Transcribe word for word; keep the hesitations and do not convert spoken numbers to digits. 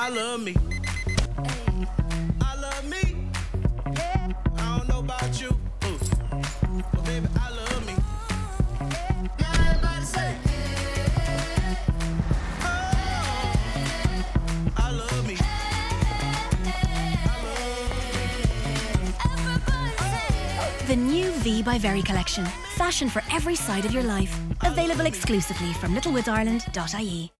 I love me. I love me. Yeah. I don't know about you, ooh, but baby, I love me. Now everybody say, oh, I love me. I love me. The new V by Very Collection. Fashion for every side of your life. Available exclusively from littlewoods ireland dot I E.